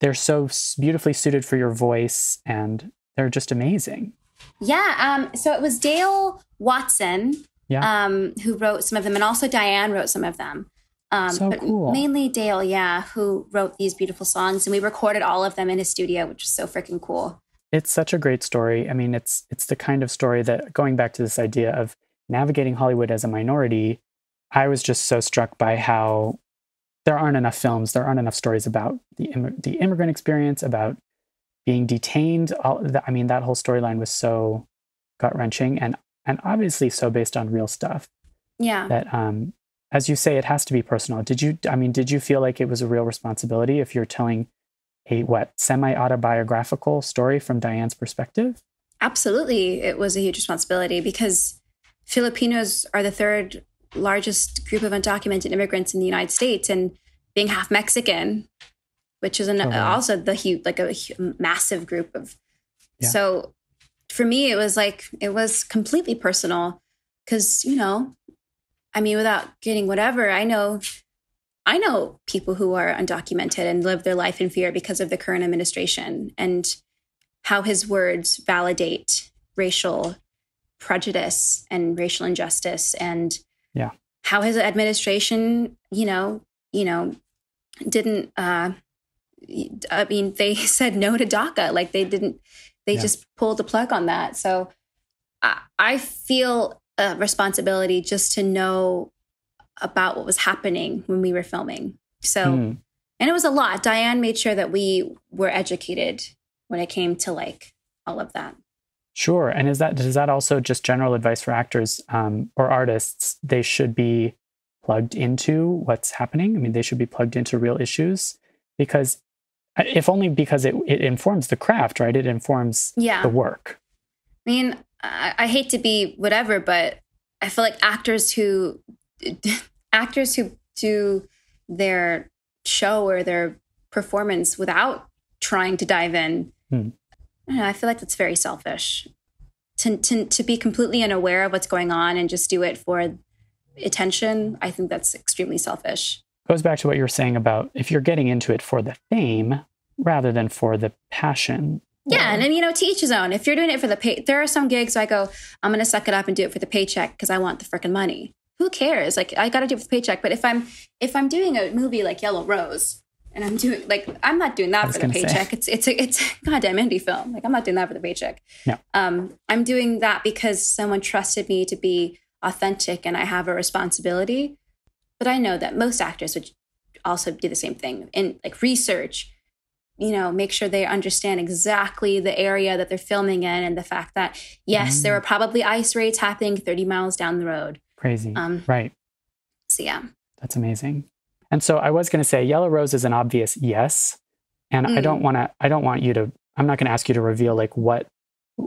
they're so beautifully suited for your voice, and they're just amazing. Yeah. Um. So it was Dale Watson, yeah. um, who wrote some of them, and also Diane wrote some of them. Um, so but cool. Mainly Dale, yeah, who wrote these beautiful songs, and we recorded all of them in his studio, which is so freaking cool. It's such a great story. I mean, it's it's the kind of story that, going back to this idea of navigating Hollywood as a minority, I was just so struck by how there aren't enough films, there aren't enough stories about the, the immigrant experience, about being detained. All, I mean, that whole storyline was so gut-wrenching and and obviously so based on real stuff. Yeah. That, um, as you say, it has to be personal. Did you, I mean, did you feel like it was a real responsibility if you're telling a, what, semi-autobiographical story from Diane's perspective? Absolutely. It was a huge responsibility because Filipinos are the third largest group of undocumented immigrants in the United States, and being half Mexican, which is an, oh, wow. also the huge, like a massive group of, yeah. So for me, it was like, it was completely personal because, you know, I mean, without getting whatever, I know, I know people who are undocumented and live their life in fear because of the current administration and how his words validate racial prejudice and racial injustice, and yeah. how his administration, you know, you know, didn't, uh, I mean, they said no to DACA, like they didn't, they yeah. just pulled the plug on that. So I, I feel a responsibility just to know about what was happening when we were filming. So, mm. and it was a lot. Diane made sure that we were educated when it came to like all of that. Sure. And is that, is that also just general advice for actors um, or artists? They should be plugged into what's happening. I mean, they should be plugged into real issues, because if only because it, it informs the craft, right? It informs yeah. the work. I mean, I, I hate to be whatever, but I feel like actors who actors who do their show or their performance without trying to dive in, hmm. I don't know, I feel like that's very selfish. To, to to be completely unaware of what's going on and just do it for attention, I think that's extremely selfish. Goes back to what you were saying about if you're getting into it for the fame rather than for the passion. Yeah, and then, you know, to each his own. If you're doing it for the pay, there are some gigs where I go, I'm going to suck it up and do it for the paycheck because I want the freaking money. Who cares? Like, I got to do it for the paycheck. But if I'm if I'm doing a movie like Yellow Rose and I'm doing like I'm not doing that for the paycheck. Say. It's it's a, it's a goddamn indie film. Like, I'm not doing that for the paycheck. No. Um, I'm doing that because someone trusted me to be authentic and I have a responsibility. But I know that most actors would also do the same thing and like research, you know, make sure they understand exactly the area that they're filming in and the fact that, yes, mm. there were probably ice raids happening thirty miles down the road. Crazy. Um, right. So, yeah. That's amazing. And so I was going to say Yellow Rose is an obvious yes. And mm. I don't want to, I don't want you to, I'm not going to ask you to reveal like what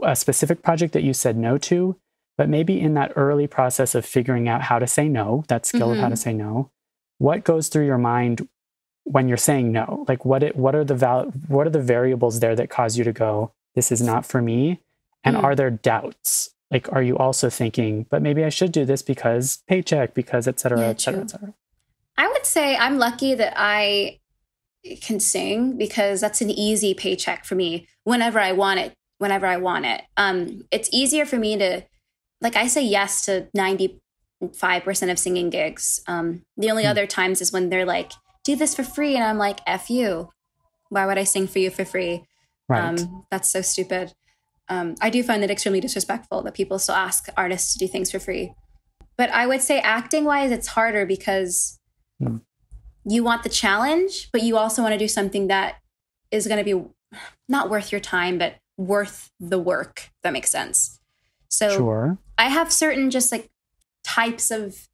a specific project that you said no to. But maybe in that early process of figuring out how to say no, that skill mm-hmm. of how to say no, what goes through your mind when you're saying no? Like, what it, what are the val- what are the variables there that cause you to go, this is not for me? And mm. are there doubts? Like, are you also thinking, but maybe I should do this because paycheck, because et cetera, yeah, et cetera, true. et cetera? I would say I'm lucky that I can sing because that's an easy paycheck for me whenever I want it, whenever I want it. Um, it's easier for me to... Like, I say yes to ninety-five percent of singing gigs. Um, the only mm. other times is when they're like, do this for free. And I'm like, F you. Why would I sing for you for free? Right. Um, that's so stupid. Um, I do find that extremely disrespectful that people still ask artists to do things for free. But I would say acting wise, it's harder because mm. you want the challenge, but you also want to do something that is going to be not worth your time, but worth the work, if that makes sense. So sure. I have certain just like types of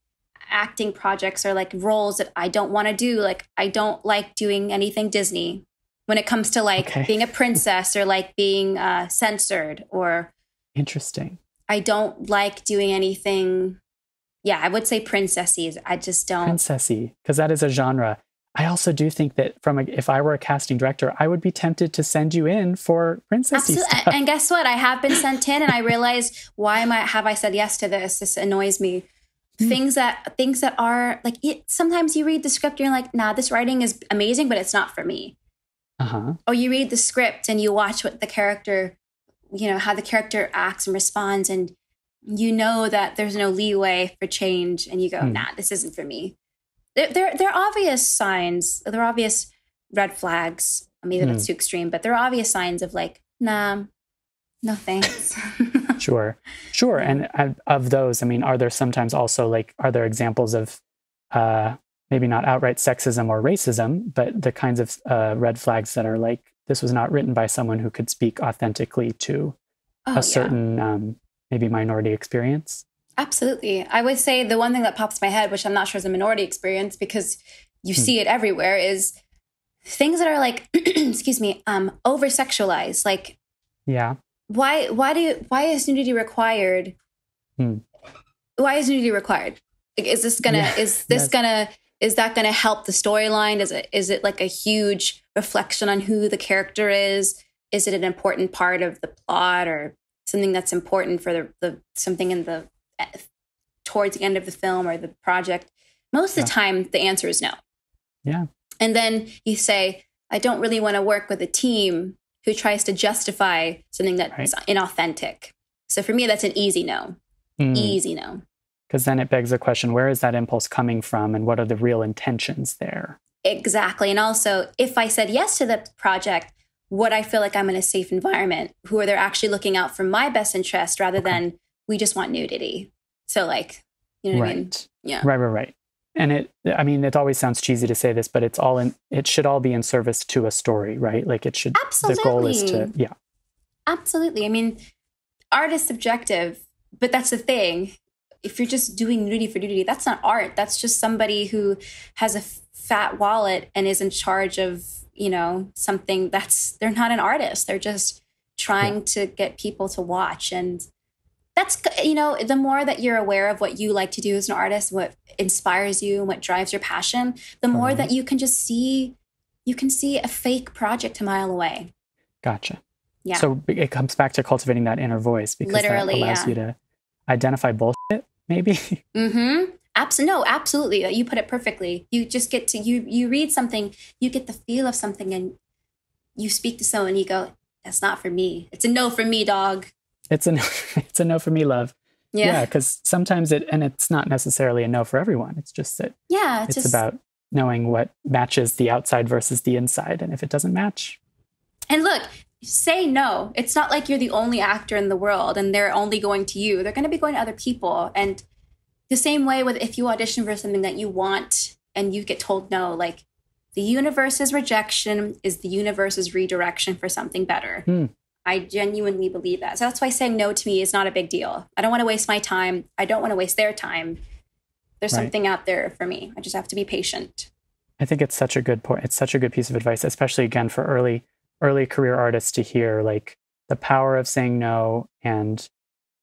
acting projects or like roles that I don't want to do. Like, I don't like doing anything Disney when it comes to like okay. being a princess or like being uh, censored or interesting. I don't like doing anything. Yeah, I would say princesses. I just don't. Princessy, because that is a genre. I also do think that from a, if I were a casting director, I would be tempted to send you in for princessy stuff. And guess what? I have been sent in, and I realized why am I have I said yes to this? This annoys me. Mm. Things that things that are like it, sometimes you read the script, and you're like, nah, this writing is amazing, but it's not for me. Uh huh. Or you read the script and you watch what the character, you know, how the character acts and responds, and you know that there's no leeway for change, and you go, mm. nah, this isn't for me. They're, they're obvious signs. They're obvious red flags. I mean, that's mm. too extreme, but they're obvious signs of like, nah, no thanks. Sure. Sure. And uh, of those, I mean, are there sometimes also like, are there examples of uh, maybe not outright sexism or racism, but the kinds of uh, red flags that are like, this was not written by someone who could speak authentically to oh, a yeah. certain um, maybe minority experience? Absolutely. I would say the one thing that pops in my head, which I'm not sure is a minority experience because you hmm. see it everywhere, is things that are like, excuse me, um, over-sexualized. Like, yeah. Why? Why do? You, why is nudity required? Hmm. Why is nudity required? Like, is this gonna? Yeah. Is this yes. gonna? Is that gonna help the storyline? Is it? Is it like a huge reflection on who the character is? Is it an important part of the plot or something that's important for the, the something in the towards the end of the film or the project? Most yeah. of the time, the answer is no. Yeah. And then you say, I don't really want to work with a team who tries to justify something that's right. inauthentic. So for me, that's an easy no, mm. easy no. Because then it begs the question, where is that impulse coming from and what are the real intentions there? Exactly. And also, if I said yes to the project, would I feel like I'm in a safe environment? Who are they actually looking out for my best interest rather okay. than we just want nudity? So like, you know what right. I mean? Yeah. Right, right, right. And it, I mean, it always sounds cheesy to say this, but it's all in, it should all be in service to a story, right? Like it should, Absolutely. The goal is to, yeah. Absolutely. I mean, art is subjective, but that's the thing. If you're just doing nudity for nudity, that's not art. That's just somebody who has a fat wallet and is in charge of, you know, something that's, they're not an artist. They're just trying yeah. to get people to watch. And that's, you know, the more that you're aware of what you like to do as an artist, what inspires you and what drives your passion, the more right. that you can just see, you can see a fake project a mile away. Gotcha. Yeah. So it comes back to cultivating that inner voice because Literally, that allows yeah. you to identify bullshit, maybe? Mm-hmm. Abs- no, absolutely. You put it perfectly. You just get to, you you read something, you get the feel of something and you speak to someone and you go, that's not for me. It's a no for me, dog. It's a no, it's a no for me, love. Yeah. Because yeah, sometimes it, and it's not necessarily a no for everyone. It's just that yeah, it's, it's just, about knowing what matches the outside versus the inside. And if it doesn't match. And look, say no. It's not like you're the only actor in the world and they're only going to you. They're going to be going to other people. And the same way with if you audition for something that you want and you get told no, like the universe's rejection is the universe's redirection for something better. Hmm. I genuinely believe that. So that's why saying no to me is not a big deal. I don't want to waste my time. I don't want to waste their time. There's right. something out there for me. I just have to be patient. I think it's such a good point. It's such a good piece of advice, especially again for early, early career artists to hear like the power of saying no. And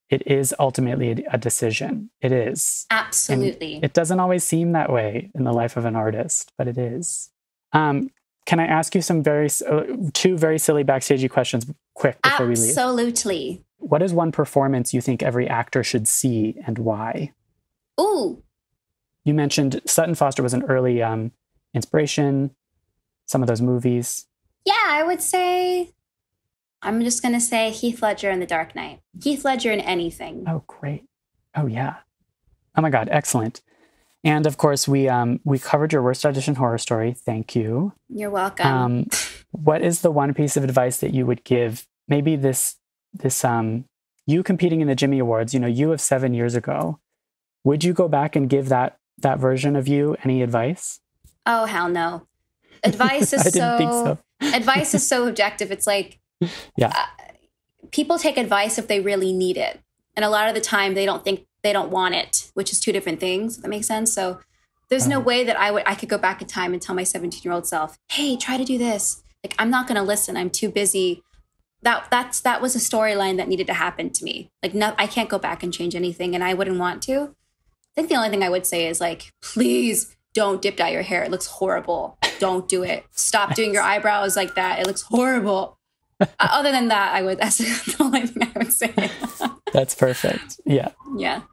it is ultimately a decision. It is. Absolutely. And it doesn't always seem that way in the life of an artist, but it is. Um, Can I ask you some very, uh, two very silly backstagey questions quick before Absolutely. We leave? Absolutely. What is one performance you think every actor should see and why? Ooh. You mentioned Sutton Foster was an early um, inspiration, some of those movies. Yeah, I would say, I'm just going to say Heath Ledger in The Dark Knight. Heath Ledger in anything. Oh, great. Oh, yeah. Oh, my God. Excellent. And of course, we um, we covered your worst audition horror story. Thank you. You're welcome. Um, what is the one piece of advice that you would give? Maybe this this um, you competing in the Jimmy Awards. You know, you of seven years ago. Would you go back and give that that version of you any advice? Oh hell no! Advice is I didn't so, think so. Advice is so objective. It's like yeah, uh, people take advice if they really need it, and a lot of the time they don't think. They don't want it, which is two different things. If that makes sense. So there's oh. no way that I would, I could go back in time and tell my seventeen year old self, hey, try to do this. Like, I'm not going to listen. I'm too busy. That that's, that was a storyline that needed to happen to me. Like no, I can't go back and change anything. And I wouldn't want to. I think the only thing I would say is like, please don't dip dye your hair. It looks horrible. Don't do it. Stop doing your eyebrows like that. It looks horrible. uh, other than that, I would, that's the only thing I would say. That's perfect. Yeah. Yeah.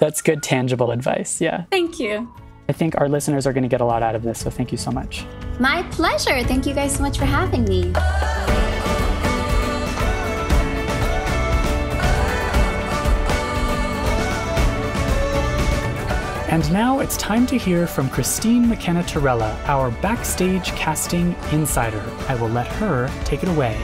That's good, tangible advice. Yeah. Thank you. I think our listeners are going to get a lot out of this. So thank you so much. My pleasure. Thank you guys so much for having me. And now it's time to hear from Christine McKenna-Tirella, our backstage casting insider. I will let her take it away.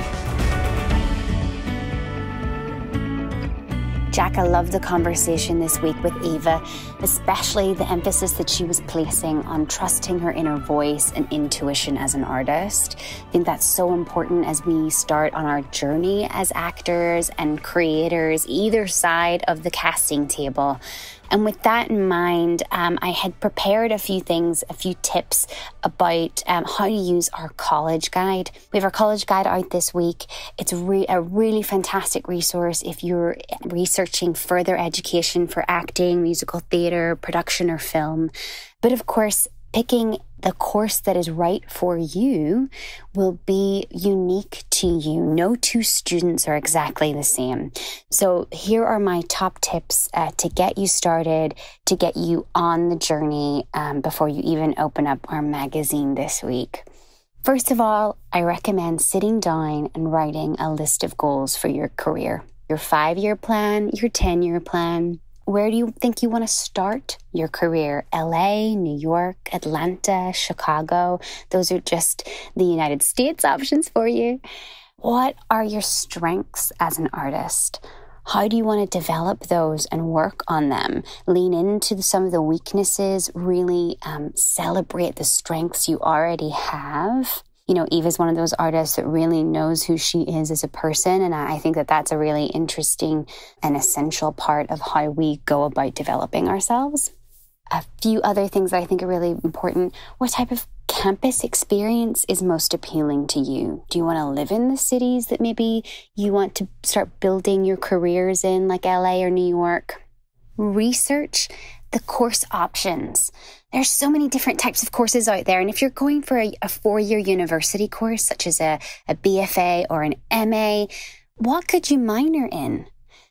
Jack, I loved the conversation this week with Eva, especially the emphasis that she was placing on trusting her inner voice and intuition as an artist. I think that's so important as we start on our journey as actors and creators, either side of the casting table. And with that in mind, um, I had prepared a few things, a few tips about um, how to use our college guide. We have our college guide out this week. It's re a really fantastic resource if you're researching further education for acting, musical theater, production, or film. But of course, picking the course that is right for you will be unique to you. No two students are exactly the same. So here are my top tips uh, to get you started, to get you on the journey um, before you even open up our magazine this week. First of all, I recommend sitting down and writing a list of goals for your career. Your five-year plan, your ten-year plan. Where do you think you want to start your career? L A, New York, Atlanta, Chicago. Those are just the United States options for you. What are your strengths as an artist? How do you want to develop those and work on them? Lean into some of the weaknesses, really um, celebrate the strengths you already have. You know, Eva's one of those artists that really knows who she is as a person. And I think that that's a really interesting and essential part of how we go about developing ourselves. A few other things that I think are really important. What type of campus experience is most appealing to you? Do you want to live in the cities that maybe you want to start building your careers in, like L A or New York? Research the course options. There's so many different types of courses out there. And if you're going for a, a four-year university course, such as a, a B F A or an M A, what could you minor in?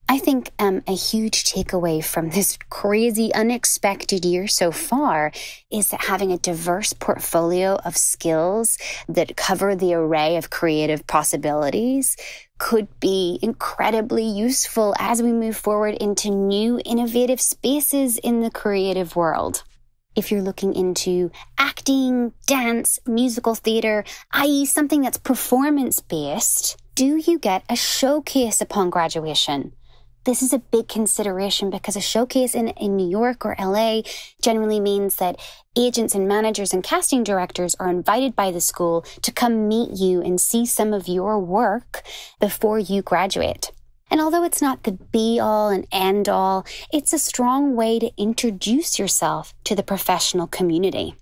I think um, a huge takeaway from this crazy, unexpected year so far is that having a diverse portfolio of skills that cover the array of creative possibilities could be incredibly useful as we move forward into new innovative spaces in the creative world. If you're looking into acting, dance, musical theater, that is something that's performance-based, do you get a showcase upon graduation? This is a big consideration because a showcase in, in New York or L A generally means that agents and managers and casting directors are invited by the school to come meet you and see some of your work before you graduate. And although it's not the be-all and end-all, it's a strong way to introduce yourself to the professional community.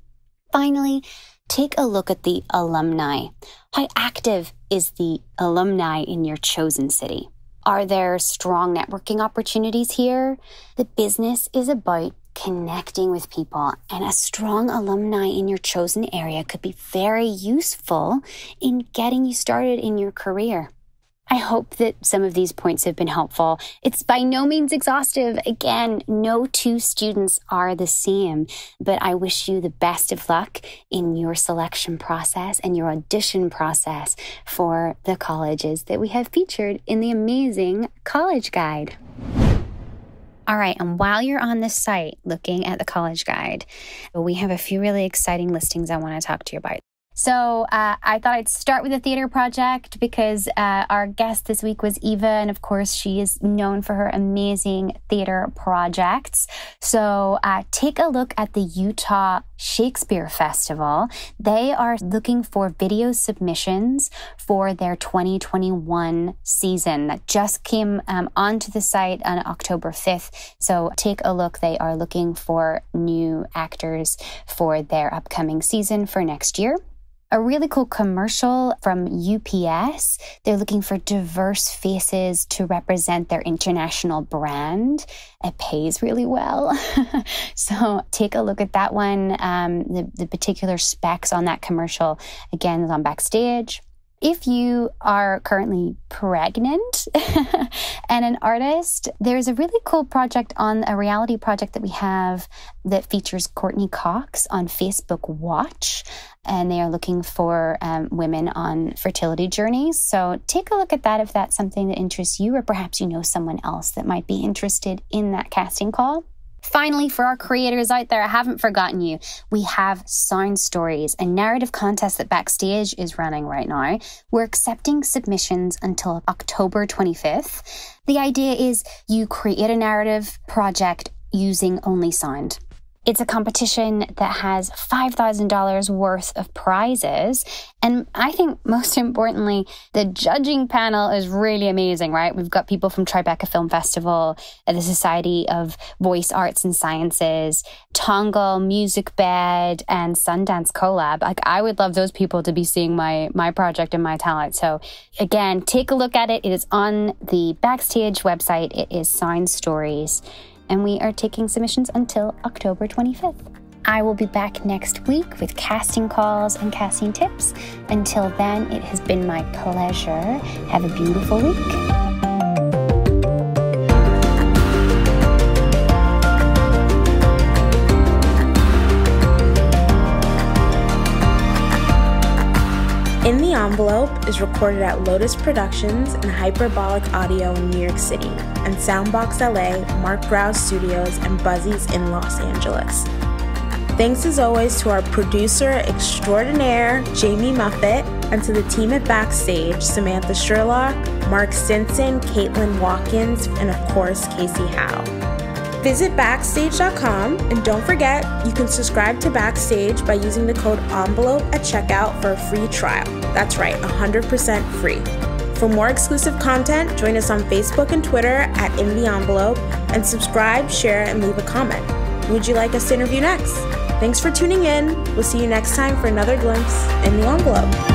Finally, take a look at the alumni. How active is the alumni in your chosen city? Are there strong networking opportunities here? The business is about connecting with people, and a strong alumni in your chosen area could be very useful in getting you started in your career. I hope that some of these points have been helpful. It's by no means exhaustive. Again, no two students are the same, but I wish you the best of luck in your selection process and your audition process for the colleges that we have featured in the amazing college guide. All right, and while you're on this site looking at the college guide, we have a few really exciting listings I want to talk to you about. So uh, I thought I'd start with the theater project because uh, our guest this week was Eva, and of course she is known for her amazing theater projects. So uh, take a look at the Utah Shakespeare Festival. They are looking for video submissions for their twenty twenty-one season that just came um, onto the site on October fifth. So take a look. They are looking for new actors for their upcoming season for next year. A really cool commercial from U P S. They're looking for diverse faces to represent their international brand. It pays really well. So take a look at that one. Um, the, the particular specs on that commercial, again, is on Backstage. If you are currently pregnant and an artist, there's a really cool project on a reality project that we have that features Courtney Cox on Facebook Watch, and they are looking for um, women on fertility journeys. So take a look at that if that's something that interests you, or perhaps you know someone else that might be interested in that casting call. Finally, for our creators out there, I haven't forgotten you. We have Sound Stories, a narrative contest that Backstage is running right now. We're accepting submissions until October twenty-fifth. The idea is you create a narrative project using only sound. It's a competition that has five thousand dollars worth of prizes. And I think most importantly, the judging panel is really amazing, right? We've got people from Tribeca Film Festival, the Society of Voice Arts and Sciences, Tongal, Music Bed, and Sundance Collab. Like, I would love those people to be seeing my, my project and my talent. So again, take a look at it. It is on the Backstage website. It is Sound Stories. And we are taking submissions until October twenty-fifth. I will be back next week with casting calls and casting tips. Until then, it has been my pleasure. Have a beautiful week. In the Envelope is recorded at Lotus Productions and Hyperbolic Audio in New York City, and Soundbox L A, Mark Browse Studios, and Buzzies in Los Angeles. Thanks as always to our producer extraordinaire, Jamie Muffett, and to the team at Backstage, Samantha Sherlock, Mark Stinson, Caitlin Watkins, and of course, Casey Howe. Visit Backstage dot com, and don't forget, you can subscribe to Backstage by using the code ENVELOPE at checkout for a free trial. That's right, one hundred percent free. For more exclusive content, join us on Facebook and Twitter at In the Envelope, and subscribe, share, and leave a comment. Who would you like us to interview next? Thanks for tuning in. We'll see you next time for another glimpse in the Envelope.